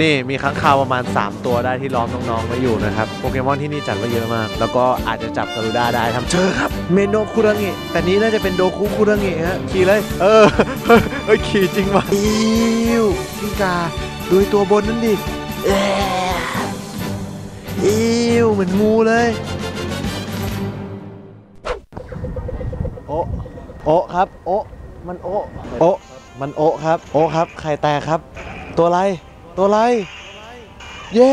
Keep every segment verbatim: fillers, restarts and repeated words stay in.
นี่มีค้างคาวประมาณสามตัวได้ที่ล้อมน้องๆไว้อยู่นะครับโปเกมอนที่นี่จัดไว้เยอะมากแล้วก็อาจจะจับกาลูด้าได้ทำเจอครับเมโนคุระงิแต่นี้น่าจะเป็นโดคุคุระงิฮะขี่เลยเออเฮ้ยขี่จริงว่ะอิวกิ้งกาดูตัวบนนั่นดิอิวเหมือนงูเลยโอโอครับโอมันโอโอมันโอครับโอครับใครแตกครับตัวอะไรตัวอะไรเย้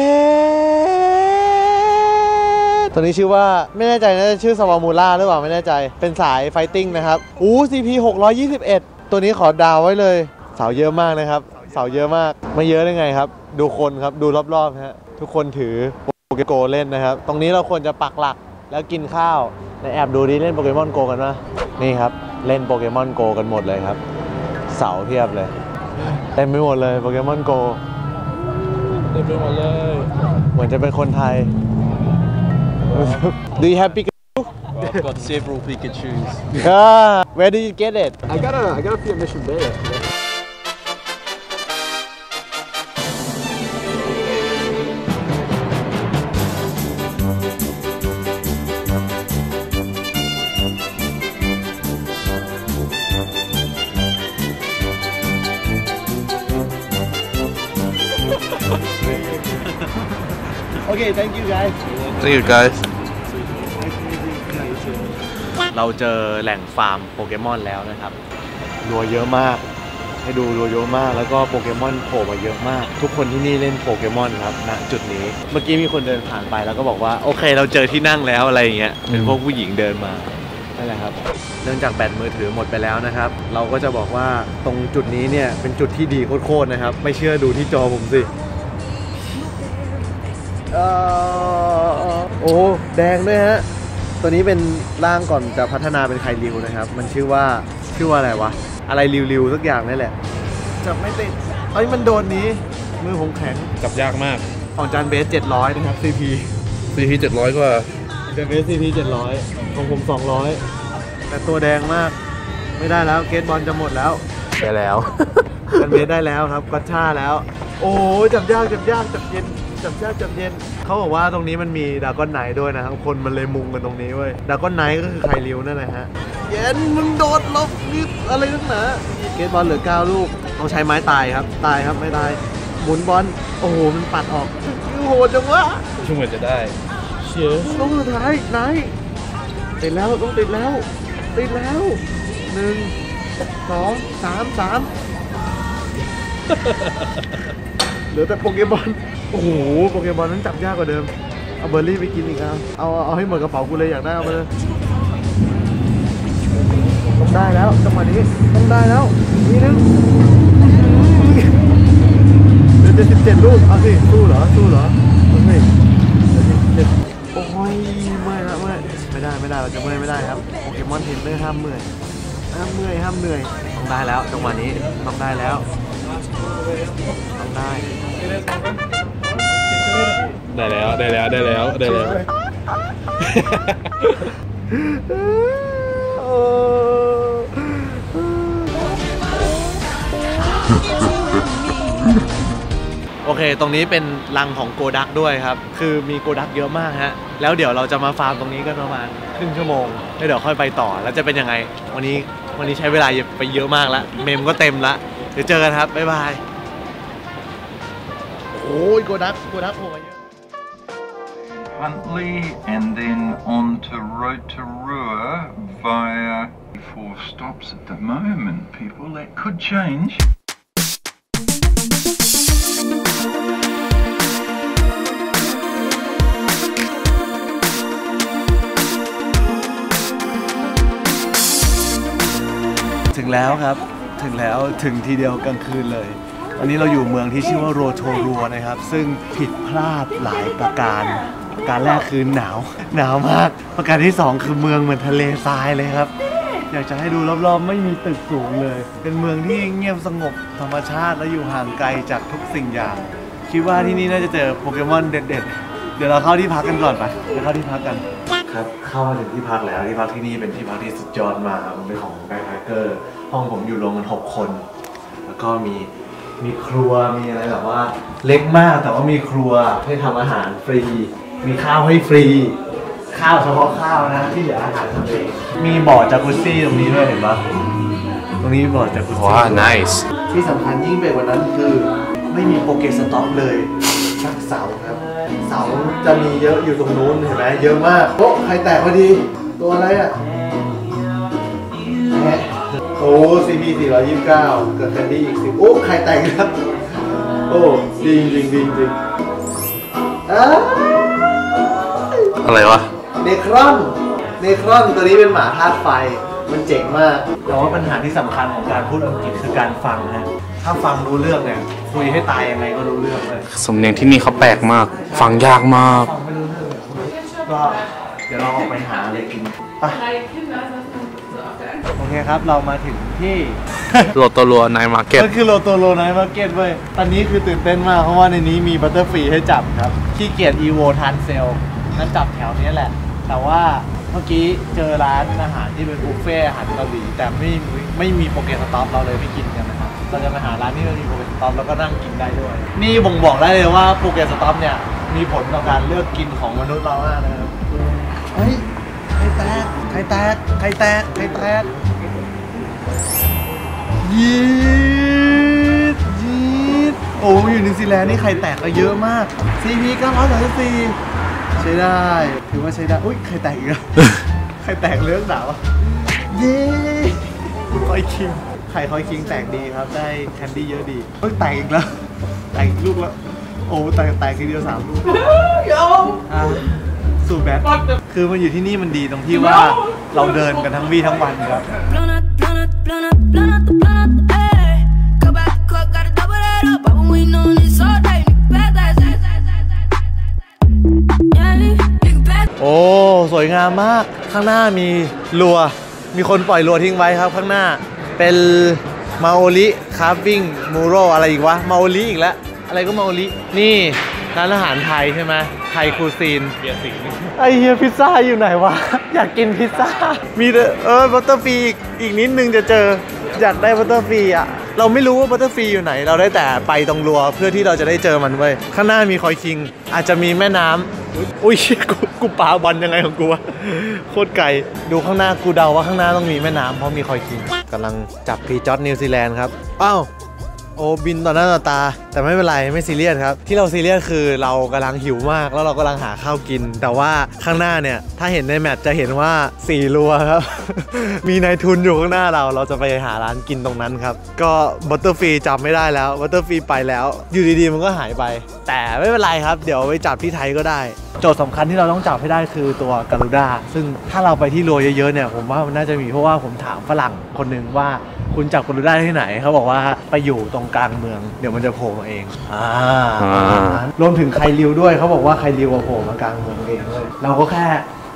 ตัวนี้ชื่อว่าไม่แน่ใจนะชื่อสวามูล่าหรือเปล่าไม่แน่ใจเป็นสายไฟติ้งนะครับอู้ ซี พี หกร้อยยี่สิบเอ็ดตัวนี้ขอดาวไว้เลยเสาเยอะมากนะครับเสาเยอะมากไม่เยอะได้ไงครับดูคนครับดูรอบๆฮะทุกคนถือโปเกโกเล่นนะครับตรงนี้เราควรจะปักหลักแล้วกินข้าวและแอบดูดิเล่นโปเกมอนโกกันนะนี่ครับเล่นโปเกมอนโกกันหมดเลยครับเสาเทียบเลยเต็มไปหมดเลยโปเกมอนโกเต็มไปหมดเลยเหมือนจะเป็นคนไทย Do you have Pikachu? I've got several Pikachus. Ah, where did you get it? I got a, I got a few at Mission Bay. Okay, thank you guys. Thank you guys. เราเจอแหล่งฟาร์มโปเกมอนแล้วนะครับรัวเยอะมากให้ดูรัวเยอะมากแล้วก็โปเกมอนโผล่มาเยอะมากทุกคนที่นี่เล่นโปเกมอนครับณจุดนี้เมื่อกี้มีคนเดินผ่านไปแล้วก็บอกว่าโอเคเราเจอที่นั่งแล้วอะไรอย่างเงี้ยเป็นพวกผู้หญิงเดินมานั่นแหละครับเนื่องจากแบตมือถือหมดไปแล้วนะครับเราก็จะบอกว่าตรงจุดนี้เนี่ยเป็นจุดที่ดีโคตรๆนะครับไม่เชื่อดูที่จอผมสิโอ้แดงด้วยฮะตัวนี้เป็นร่างก่อนจะพัฒนาเป็นไคลิวนะครับมันชื่อว่าชื่อว่าอะไรวะอะไรริวๆสักอย่างนี่แหละจับไม่ติดเอ้ยมันโดนนี้มือผมแข็งจับยากมากของจานเบสเจ็ดร้อยนะครับ ซี พี ซี พี เจ็ดร้อยกว่าจานเบส ซี พี เจ็ดร้อยของผมสองร้อยแต่ตัวแดงมากไม่ได้แล้วเกตบอลจะหมดแล้วได้แล้วจานเบสได้แล้วครับก็ช่าแล้วโอ้จับยากจับยากจับเย็นจับเช้าจับเย็นเขาบอกว่าตรงนี้มันมีดาก้อนไนท์ด้วยนะครับคนมันเลยมุงกันตรงนี้เว้ยดาก้อนไนท์ก็คือไคลิวนั่นแหละฮะเย็นมึงโดดลบนิดอะไรนั่นนะเกตบอลเหลือเก้าลูกต้องใช้ไม้ตายครับตายครับไม่ตายหมุนบอลโอ้โหมันปัดออกโหดจังวะช่วงเวลาจะได้เชียร์ลูกสุดท้ายไนท์ติดแล้วต้องติดแล้วติดแล้วหนึ่งสองสามสามเหลือแต่โปเกมอนโอ้โหโปเกมอนนั้นจับยากกว่าเดิมเอาเบอร์รี่ไปกินอีกครับเอาเอาให้หมดกระเป๋ากูเลยอยากได้เอาไปเลยต้องได้แล้วจังหวะนี้ต้องได้แล้วนี่นึงเดี๋ยวจะสิบเจ็ดลูกเอาสิสู้เหรอสู้เหรอต้องสิโอ้ยไม่ละไม่ไม่ได้ไม่ได้เราจะไม่ไม่ได้ครับโปเกมอนเทรนเนอร์ห้ามเมื่อยห้ามเมื่อยห้ามเหนื่อยต้องได้แล้วจังหวะนี้ต้องได้แล้วต้องได้ได้แล้วได้แล้วได้แล้วได้แล้วโอเคตรงนี้เป็นรังของโกดักด้วยครับคือมีโกดักเยอะมากฮะแล้วเดี๋ยวเราจะมาฟาร์มตรงนี้กันประมาณครึ่งชั่วโมงแล้วเดี๋ยวค่อยไปต่อแล้วจะเป็นยังไงวันนี้วันนี้ใช้เวลาไปเยอะมากแล้วเมมก็เต็มละเดี๋ยวเจอกันครับบ๊ายบายOh, go up, go up over here. Bluntly and then on to Rotorua via four stops at the moment, people. That could change. We've arrived. We've arrived. We've arrived.อันนี้เราอยู่เมืองที่ชื่อว่าโรโทรัวนะครับซึ่งผิดพลาดหลายประการประการแรกคือหนาวหนาวมากประการที่สองคือเมืองเหมือนทะเลทรายเลยครับอยากจะให้ดูรอบๆไม่มีตึกสูงเลยเป็นเมืองที่เงียบสงบธรรมชาติและอยู่ห่างไกลจากทุกสิ่งอย่างคิดว่าที่นี่น่าจะเจอโปเกมอนเด็ดๆเดี๋ยวเราเข้าที่พักกันก่อนไปเดี๋ยวเข้าที่พักกันครับเข้ามาถึงที่พักแล้วที่พักที่นี่เป็นที่พักที่สุดยอดมากเป็นของไกด์ไฮเกอร์ห้องผมอยู่รวมกันหกคนแล้วก็มี มีครัวมีอะไรแบบว่าเล็กมากแต่ว่ามีครัวให้ทำอาหารฟรีมีข้าวให้ฟรีข้าวเฉพาะข้าวนะที่เหลืออาหารทำเองมีบ่อจากุซซี่ตรงนี้ด้วยเห็นปะตรงนี้บ่อจากุซซี่ว้าว nice ที่สำคัญยิ่งไปกว่านั้นคือไม่มีโปเกสต็อกเลยชักเสาครับเสาจะมีเยอะอยู่ตรงนู้นเห็นไหมเยอะมากโอ้ใครแตกพอดีตัวอะไรอ่ะโอ้ ซี พี สี่ร้อยยี่สิบเก้า เกิดแคนดี้อีกสิบโอ้ใครแตกครับโอ้จริงจริงจริงจริงอะไรวะเนครอนเนครอนตัวนี้เป็นหมาธาตุไฟมันเจ๋งมากแต่ว่าปัญหาที่สำคัญของการพูดอังกฤษคือการฟังนะถ้าฟังรู้เรื่องเนี่ยคุยให้ตายยังไงก็รู้เรื่องเลยสำเนียงที่นี่เขาแปลกมากฟังยากมากฟังไม่รู้เรื่องก็เดี๋ยวเราออกไปหาอะไรกินไปโอเคครับเรามาถึงที่โรโตโรไนท์มาร์เก็ตก็คือโรโตโรไนท์มาร์เก็ตเว้ยตอนนี้คือตื่นเต้นมากเพราะว่าในนี้มีบัตเตอร์ฟรีให้จับครับขี้เกียจอีโวทานเซลนั่นจับแถวนี้แหละแต่ว่าเมื่อกี้เจอร้านอาหารที่เป็นบุฟเฟ่อาหารเกาหลีแต่ไม่ไม่มีโปเกสต็อปเราเลยไม่กินกันนะครับเราจะมาหาร้านที่มันมีโปเกสต็อปแล้วก็นั่งกินได้ด้วยนี่บ่งบอกได้เลยว่าโปเกสต็อปเนี่ยมีผลต่อการเลือกกินของมนุษย์เรามากนะครับเฮ้ยไข่แตกไข่แตกไข่แตกไข่แตกยีดยีดโอ้อยู่นิวซีแลนด์นี่ไข่แตกก็เยอะมาก ซี พี เก้าร้อยสามสิบสี่ใช้ได้ถือว่าใช้ได้อุ้ยใครแตกอีกแล้วใครแตกเลือกหนาวอ่ะเย้คอยคิงไข่คอยคิงแตกดีครับได้แคนดี้เยอะดีเฮ้ยแตกอีกแล้วแตกอีกลูกแล้วโอ้แตกแตกทีเดียวสามลูกสูบแบทคือมันอยู่ที่นี่มันดีตรงที่ว่าเราเดินกันทั้งวี่ทั้งวันครับโอ้สวยงามมากข้างหน้ามีลัวมีคนปล่อยลัวทิ้งไว้ครับข้างหน้าเป็นมาโอริคาร์ฟวิ่งมูโรอะไรอีกวะมาโอริอีกแล้วอะไรก็มาโอรินี่ร้านอาหารไทยใช่ไหมไทยคูซีนเบียร์สิงไอเฮียพิซซ่าอยู่ไหนวะอยากกินพิซซ่ามีเออบัตเตอร์ฟรีอีกนิดนึงจะเจออยากได้บัตเตอร์ฟรีอ่ะเราไม่รู้ว่าบัตเตอร์ฟรีอยู่ไหนเราได้แต่ไปตรงลัวเพื่อที่เราจะได้เจอมันเว้ยข้างหน้ามีคอยคิงอาจจะมีแม่น้ำอุ้ยกูปาบอลยังไงของกูวะโคตรไกลดูข้างหน้ากูเดาว่าข้างหน้าต้องมีแม่น้ำเพราะมีคอยคิงกำลังจับพีจอตนิวซีแลนด์ครับอ้าวโอ้บินต่อหน้าต่อตาแต่ไม่เป็นไรไม่ซีเรียสครับที่เราซีเรียสคือเรากำลังหิวมากแล้วเรากำลังหาข้าวกินแต่ว่าข้างหน้าเนี่ยถ้าเห็นในแมปจะเห็นว่าสี่ลัวครับ มีนายทุนอยู่ข้างหน้าเราเราจะไปหาร้านกินตรงนั้นครับก็บัตเตอร์ฟรีจำไม่ได้แล้วบัตเตอร์ฟรีไปแล้วอยู่ดีๆมันก็หายไปแต่ไม่เป็นไรครับเดี๋ยวไปจับที่ไทยก็ได้โจทย์สำคัญที่เราต้องจับให้ได้คือตัวการูด้าซึ่งถ้าเราไปที่ลัวเยอะๆเนี่ยผมว่ามันน่าจะมีเพราะว่าผมถามฝรั่งคนนึงว่าคุณจับการูด้าที่ไหนเขาบอกว่าไปอยู่ตรงกลางเมืองเดี๋ยวมันจะโผล่มาเองอ่ารวมถึงไคริวด้วยเขาบอกว่าไคริวโผล่มากลางเมืองเองเลยเราก็แค่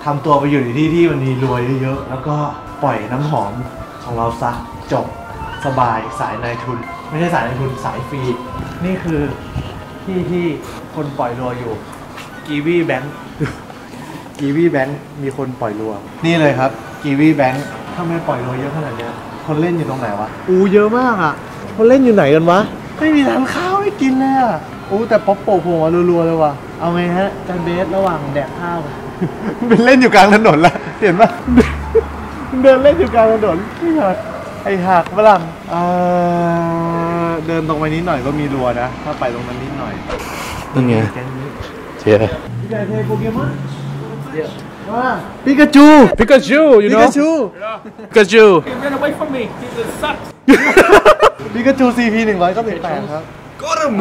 ทำตัวไปอยู่ในที่ที่มันมีรวยเยอะๆแล้วก็ปล่อยน้ำหอมของเราซะจบสบายสายนายทุนไม่ใช่สายนายทุนสายฟรีนี่คือที่ที่คนปล่อยรวยอยู่กีวีแบงก์กีวีแบงก์มีคนปล่อยรวยนี่เลยครับกีวีแบงก์ถ้าไม่ปล่อยรวยเยอะขนาดนี้คนเล่นอยู่ตรงไหนวะอูเยอะมากอ่ะคนเล่นอยู่ไหนกันวะไม่มีร้านข้าวให้กินเลยอ่ะอู้แต่ป๊อปโปโผล่มารัวๆเลยว่ะเอาไงฮะจานเบสระหว่างแดกข้าวเป็นเล่นอยู่กลางถนนละเห็นปะเดินเล่นอยู่กลางถนนนี่เหรอไอหักฝรั่งเออเดินตรงไปนิดหน่อยก็มีรัวนะถ้าไปตรงนั้นนิดหน่อยนั่นไงเชียร์พี่ชายเทโปเกมอนเยอะว่าปิกาจูปิกาจูอยู่เนาะปิกาจูปิกาจูปิกาจู ซี พี หนึ่งร้อยเก้าสิบแปดครับก็รึม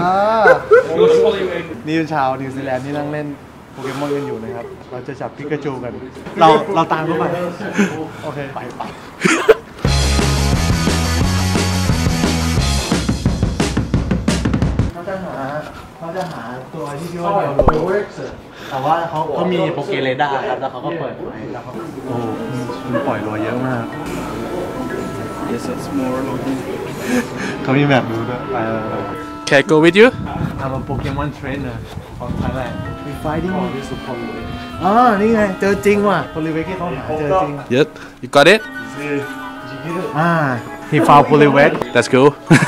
นี่ชาวนิวซีแลนด์นี่นั่งเล่นโปเกมอนกันอยู่นะครับเราจะจับปิกาจูกันเราเราตามเข้าไปโอเคไปไปเขาจะหาเขาจะหาตัวที่ชื่อว่าเดลโรแต่ว่าเขาเขามีโปเกเรดาร์ครับแล้วเขาก็เปิดไว้แล้วเขาโอ้มันปล่อยรวยเยอะมากเขามีแบบดูด้วย Can I go with you? I'm a Pokemon trainer from Thailand. We fighting all this super rare. อ๋อนี่ไงเจอจริงว่ะ Poliwag ที่เขาหาเจอจริง Yes, you got it. อ่า He found Poliwag. That's cool. What,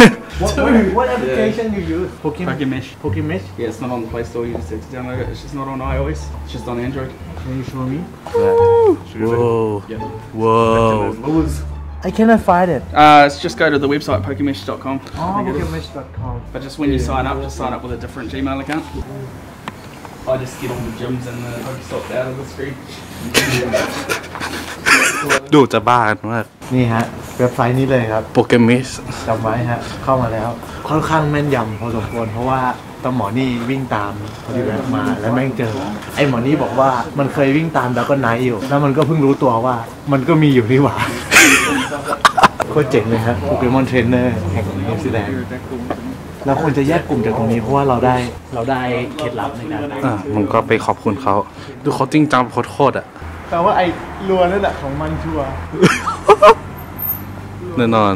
what, what application yeah. you use? Pokémesh. Pokémesh? Yeah, it's not on the Play Store. You just have to download it. It's just not on iOS. It's just on Android. Can you show me? Whoa! Whoa! Yeah. Whoa! I cannot find it. Uh, let's just go to the website pokemesh dot com. Oh, pokemesh dot com. But just when yeah. you sign up, just sign up with a different Gmail account. I just get all the gyms and the Pokestops out of the screen. ดูจะบ้ามากนี่ฮะเว็บไซต์นี้เลยครับ Pokémesh จำไว้ฮะเข้ามาแล้วค่อนข้างแม่นยำพอสมควรเพราะว่าตำหมอนี่วิ่งตามพอดีแวะมาแล้วแม่งเจอไอหมอนี่บอกว่ามันเคยวิ่งตามแล้วก็ไนท์อยู่แล้วมันก็เพิ่งรู้ตัวว่ามันก็มีอยู่นี่หว่าโคตรเจ๋งเลยครับโปเกมอนเทรนเนอร์แห่งนิวซีแลนด์เราควรจะแยกกลุ่มจากตรงนี้เพราะว่าเราได้เราได้เคล็ดลับในการอ่ะมันก็ไปขอบคุณเขาดูเขาจริงจังโคตรอ่ะแปลว่าไอ้รัวนั่นแหละของมันชัวแน่นอน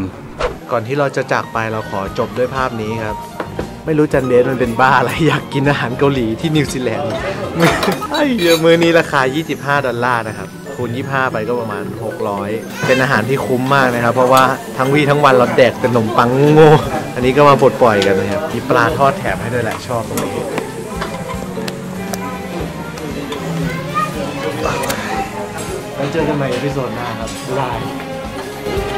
ก่อนที่เราจะจากไปเราขอจบด้วยภาพนี้ครับไม่รู้จันเดสมันเป็นบ้าอะไรอยากกินอาหารเกาหลีที่นิวซีแลนด์ไอ้เยอะมื้อนี้ราคายี่สิบห้าดอลลาร์นะครับคูณยี่สิบห้าไปก็ประมาณหกร้อยเป็นอาหารที่คุ้มมากนะครับเพราะว่าทั้งวี่ทั้งวันเราแดกแต่ขนมปังโง่อันนี้ก็มาปลดปล่อยกันนะครับมีปลาทอดแถมให้ด้วยแหละชอบตรงนี้แล้วเจอกันใหม่ในเอพิโซดหน้าครับบ๊ายบาย